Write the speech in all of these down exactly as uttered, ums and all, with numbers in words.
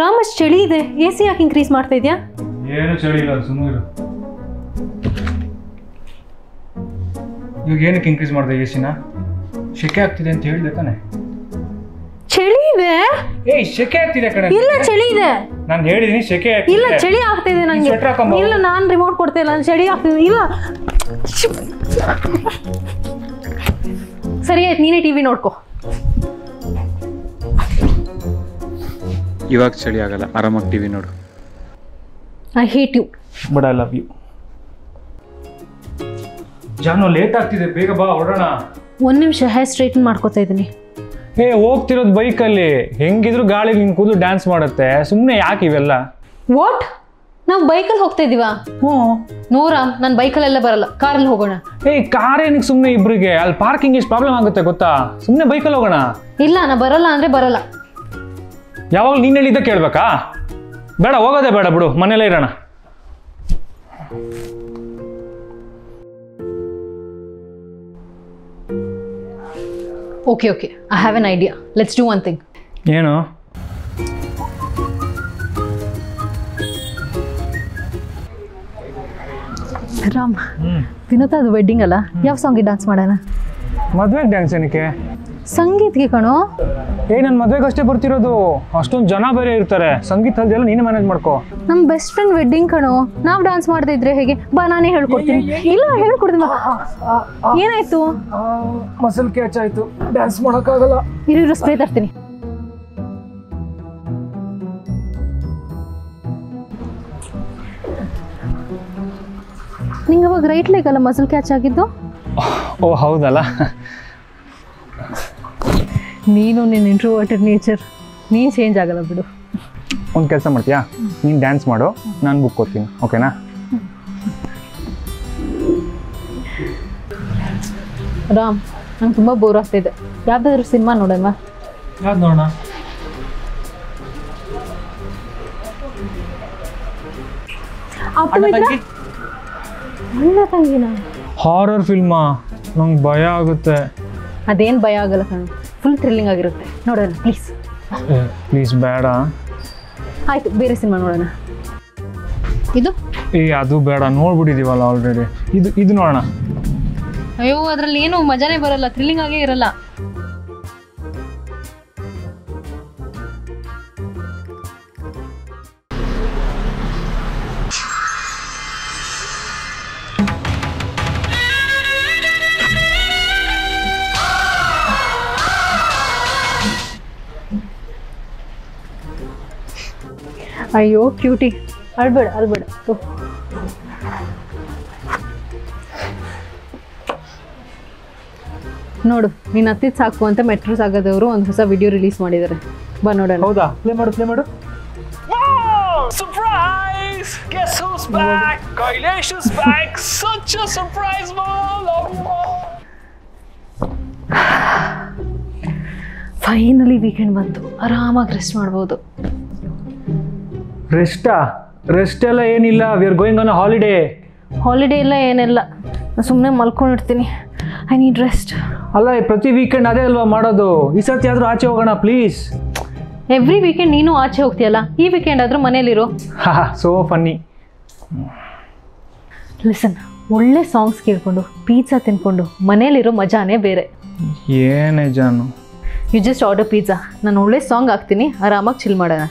ರಾಮಸ್ ಚಳಿ ಇದೆ ಎಸಿ ಯಾಕೆ ಇನ್ಕ್ರೀಸ್ ಮಾಡ್ತಾ ಇದ್ಯಾ ಏನು ಚಳಿ ಇಲ್ಲ ಸುಮ್ಮನೆ ಇರು ಈಗ ಏನಕ್ಕೆ ಇನ್ಕ್ರೀಸ್ ಮಾಡ್ತಾ ಇದ್ಯಾ ಎಸಿನ ಶೆಕೆ ಆಗ್ತಿದೆ ಅಂತ ಹೇಳಿದೆ ತಾನೆ ಚಳಿ ಇದೆ ಏಯ್ ಶೆಕೆ ಆಗ್ತಿದೆ ಕಣೆ ಇಲ್ಲ ಚಳಿ ಇದೆ ನಾನು ಹೇಳಿದಿನಿ ಶೆಕೆ ಆಗ್ತಿದೆ ಇಲ್ಲ ಚಳಿ ಆಗ್ತಿದೆ ನನಗೆ ಇಲ್ಲ ನಾನು ರಿಮೋಟ್ ಕೊಡ್ತಾ ಇಲ್ಲ ಚಳಿ ಆಗ್ತಿದೆ ಇಲ್ಲ ಸರಿ ಆಯ್ತು ನೀನೇ ಟಿವಿ ನೋಡ್ಕೋ ಇವಾಗ ಚಳಿ ಆಗಲ್ಲ ಆರಾಮಾಗಿ ಟಿವಿ ನೋಡು I hate you but I love you Janu late ಆಗ್ತಿದೆ ಬೇಗ ಬಾ ಹೊರಡೋಣ ಒಂದು ನಿಮಿಷ ಹೇರ್ ಸ್ಟ್ರೈಟನ್ ಮಾಡ್ಕೋತಾ ಇದ್ದೀನಿ ಏ ಹೋಗ್ತಿರೋದು ಬೈಕಲ್ಲಿ ಹೆಂಗಿದ್ರು ಗಾಳಿ ನಿನ್ ಕೂದಲು ಡ್ಯಾನ್ಸ್ ಮಾಡುತ್ತೆ ಸುಮ್ಮನೆ ಯಾಕೆ ಇವೆಲ್ಲ ವಾಟ್ ನಾವು ಬೈಕಲ್ಲಿ ಹೋಗ್ತಾ ಇದೀವಾ ಹ್ಞೂ ನೋರಾಮ್ ನಾನು ಬೈಕಲ್ಲೆಲ್ಲ ಬರಲ್ಲ ಕಾರಲ್ಲಿ ಹೋಗೋಣ ಏ ಕಾರ್ ಏನಕ್ಕೆ ಸುಮ್ಮನೆ ಇಬ್ಬರಿಗೆ ಅಲ್ಲಿ ಪಾರ್ಕಿಂಗ್ ಎಷ್ಟು ಪ್ರಾಬ್ಲಮ್ ಆಗುತ್ತೆ ಗೊತ್ತಾ ಸುಮ್ಮನೆ ಬೈಕಲ್ಲಿ ಹೋಗೋಣ ಇಲ್ಲ ನಾ ಬರಲ್ಲ ಅಂದರೆ ಬರಲ್ಲ ಯಾವಾಗ ನೀನು ಹೇಳಿದ್ದ ಕೇಳಬೇಕಾ ಬೇಡ ಹೋಗೋದೇ ಬೇಡ ಬಿಡು ಮನೇಲೇ ಇರೋಣ okay okay I have an idea let's do one thing ಏನು ರಾಮ್ ವಿನೋದ ಅದು ವೆಡ್ಡಿಂಗ್ ಅಲ್ಲ ಯಾವ ಸಾಂಗಿಗೆ ಡ್ಯಾನ್ಸ್ ಮಾಡೋಣ ಮದುವೆಗೆ ಡ್ಯಾನ್ಸ್ ಏನಕ್ಕೆ ಸಂಗೀತ್ಗೆ ಕಣೋ ಏ ನನ್ನ ಮದುವೆಗೆ ಅಷ್ಟೇ ಬರ್ತಿರೋದು ಅಷ್ಟೊಂದು ಜನ ಬೇರೆ ಇರ್ತಾರೆ ಸಂಗೀತ ಅದೆಲ್ಲ ನೀನೇ ಮ್ಯಾನೇಜ್ ಮಾಡ್ಕೋ ನಮ್ಮ ಬೆಸ್ಟ್ ಫ್ರೆಂಡ್ ವೆಡ್ಡಿಂಗ್ ಕಣೋ ನಾವು ಡ್ಯಾನ್ಸ್ ಮಾಡ್ತಾ ಇದ್ರೆ ಹೇಗೆ ಬಾ ನಾನೇ ಹೇಳ್ಕೊಡ್ತೀನಿ ಇಲ್ಲ ಹೇಳ್ಕೊಡ್ತೀನಿ ಏನಾಯ್ತು ಮಸಲ್ ಕ್ಯಾಚ್ ಆಯ್ತು ಡ್ಯಾನ್ಸ್ ಮಾಡೋಕ್ಕಾಗಲ್ಲ ಇರೋ ಸ್ಪ್ರೇ ತರ್ತೀನಿ ನಿಂಗೆ ಅವಾಗ ರೈಟ್ ಲೆಗ್ ಅಲ್ಲ ಮಸಲ್ ಕ್ಯಾಚ್ ಆಗಿದ್ದು ಓ ಹೌದಲ್ಲ ನೀನು ನಿನ್ನ ಇಂಟ್ರೋವರ್ಟೆಡ್ ನೇಚರ್ ನೀನು ಚೇಂಜ್ ಆಗಲ್ಲ ಬಿಡು ಒಂದು ಕೆಲಸ ಮಾಡ್ತೀಯಾ ನೀನು ಡ್ಯಾನ್ಸ್ ಮಾಡು ನಾನು ಬುಕ್ ಕೊಡ್ತೀನಿ ಓಕೆನಾ ರಾಮ್ ನಂಗೆ ತುಂಬ ಬೋರ್ ಆಗ್ತಿದೆ ಯಾವುದಾದ್ರೂ ಸಿನಿಮಾ ನೋಡಮ್ಮ ಯಾವ್ದು ನೋಡೋಣ ಅಣ್ಣ ತಂಗಿನ ಹಾರರ್ ಫಿಲ್ಮಾ ನಂಗೆ ಭಯ ಆಗುತ್ತೆ ಅದೇನು ಭಯ ಆಗಲ್ಲ ಕಣು ಫುಲ್ ಥ್ರಿಲ್ಲಿಂಗ್ ಆಗಿರುತ್ತೆ ನೋಡೋಣ ಪ್ಲೀಸ್ ಪ್ಲೀಸ್ ಬೇಡ ಆಯ್ತು ಬೇರೆ ಸಿನಿಮಾ ನೋಡೋಣ ಇದು ಏ ಅದು ಬೇಡ ನೋಡ್ಬಿಟ್ಟಿದ್ದೀವಲ್ಲ ಆಲ್ರೆಡಿ ಇದು ಇದು ನೋಡೋಣ ಅಯ್ಯೋ ಅದರಲ್ಲಿ ಏನು ಮಜಾನೇ ಬರಲ್ಲ ಥ್ರಿಲ್ಲಿಂಗ್ ಆಗೇ ಇರಲ್ಲ ಅಯ್ಯೋ ಕ್ಯೂಟಿ ಅಳ್ಬೇಡ ಅಳ್ಬೇಡ ನೋಡು ನೀನು ಅತ್ತಿದ ಸಾಕು ಅಂತ ಮೆಟ್ರೋ ಸಾಗದವರು ಒಂದು ಹೊಸ ವಿಡಿಯೋ ರಿಲೀಸ್ ಮಾಡಿದ್ದಾರೆ ಬಾ ನೋಡೋಣ ಹೌದಾ ಪ್ಲೇ ಮಾಡು ಪ್ಲೇ ಮಾಡು surprise guess who is back Kailash is back such a surprise ಮಾಲ್ ಫೈನಲಿ ವೀಕೆಂಡ್ ಬಂತು ಆರಾಮಾಗಿ ರೆಸ್ಟ್ ಮಾಡಬಹುದು ರೆಸ್ಟಾ ರೆಸ್ಟ್ ಎಲ್ಲ ಏನಿಲ್ಲ we are going on a holiday holiday ಇಲ್ಲ ಏನಿಲ್ಲ ಸುಮ್ಮನೆ ಮಲ್ಕೊಂಡಿರ್ತೀನಿ ಐ ನೀಡ್ ರೆಸ್ಟ್ ಅಲ್ಲ ಪ್ರತಿ ವೀಕೆಂಡ್ ಅದೇ ಅಲ್ವಾ ಮಾಡೋದು ಈ ಸರ್ತಿ ಆದರೂ ಆಚೆ ಹೋಗೋಣ ಪ್ಲೀಸ್ ಎವ್ರಿ ವೀಕೆಂಡ್ ನೀನು ಆಚೆ ಹೋಗ್ತೀಯಲ್ಲ ಈ ವೀಕೆಂಡ್ ಆದರೂ ಮನೇಲಿರೋ ಹಾಂ ಸೋ ಫನ್ನಿ ಲಿಸನ್ ಒಳ್ಳೆ ಸಾಂಗ್ಸ್ ಕೇಳಿಕೊಂಡು ಪೀಝಾ ತಿನ್ಕೊಂಡು ಮನೇಲಿರೋ ಮಜಾನೇ ಬೇರೆ ಏನೇ ಜಾನು ಯು ಜಸ್ಟ್ ಆರ್ಡರ್ ಪೀಝಾ ನಾನು ಒಳ್ಳೆ ಸಾಂಗ್ ಹಾಕ್ತೀನಿ ಆರಾಮಾಗಿ ಚಿಲ್ ಮಾಡೋಣ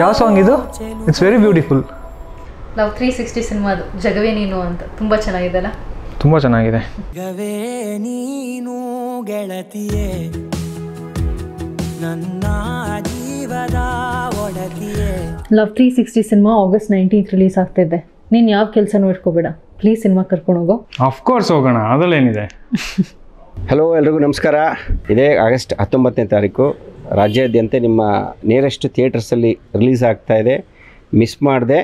ಯಾವ ಸಾಂಗ್ ಇದು it's very beautiful love three sixty ಸಿನಿಮಾದು ಜಗವೇ ನೀನು ಅಂತ ತುಂಬಾ ಚೆನ್ನಾಗಿದೆ ಅಲ್ಲ ತುಂಬಾ ಚೆನ್ನಾಗಿದೆ ಜಗವೇ ನೀನು ಗೆಳತಿಯೇ ನನ್ನ ಜೀವದ ಒಡತಿಯೇ love three sixty cinema August nineteenth release ಆಗ್ತಿದೆ ನೀನು ಯಾವ ಕೆಲಸನೂ ಇಟ್ಕೋಬೇಡ ಪ್ಲೀಸ್ ಸಿನಿಮಾ ಕರ್ಕೊಂಡು ಹೋಗೋ ಅಫ್ಕೋರ್ಸ್ ಹೋಗೋಣ ಅದರಲ್ಲೇನಿದೆ ಹಲೋ ಎಲ್ರಿಗೂ ನಮಸ್ಕಾರ ಇದೇ ಆಗಸ್ಟ್ ಹತ್ತೊಂಬತ್ತನೇ ತಾರೀಕು ರಾಜ್ಯಾದ್ಯಂತ ನಿಮ್ಮ ನಿಯರೆಸ್ಟ್ ಥಿಯೇಟರ್ಸಲ್ಲಿ ರಿಲೀಸ್ ಆಗ್ತಾಯಿದೆ ಮಿಸ್ ಮಾಡಿದೆ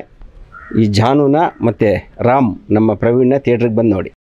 ಈ ಜಾನುನ ಮತ್ತು ರಾಮ್ ನಮ್ಮ ಪ್ರವೀಣ್ನ ಥಿಯೇಟ್ರಿಗೆ ಬಂದು ನೋಡಿ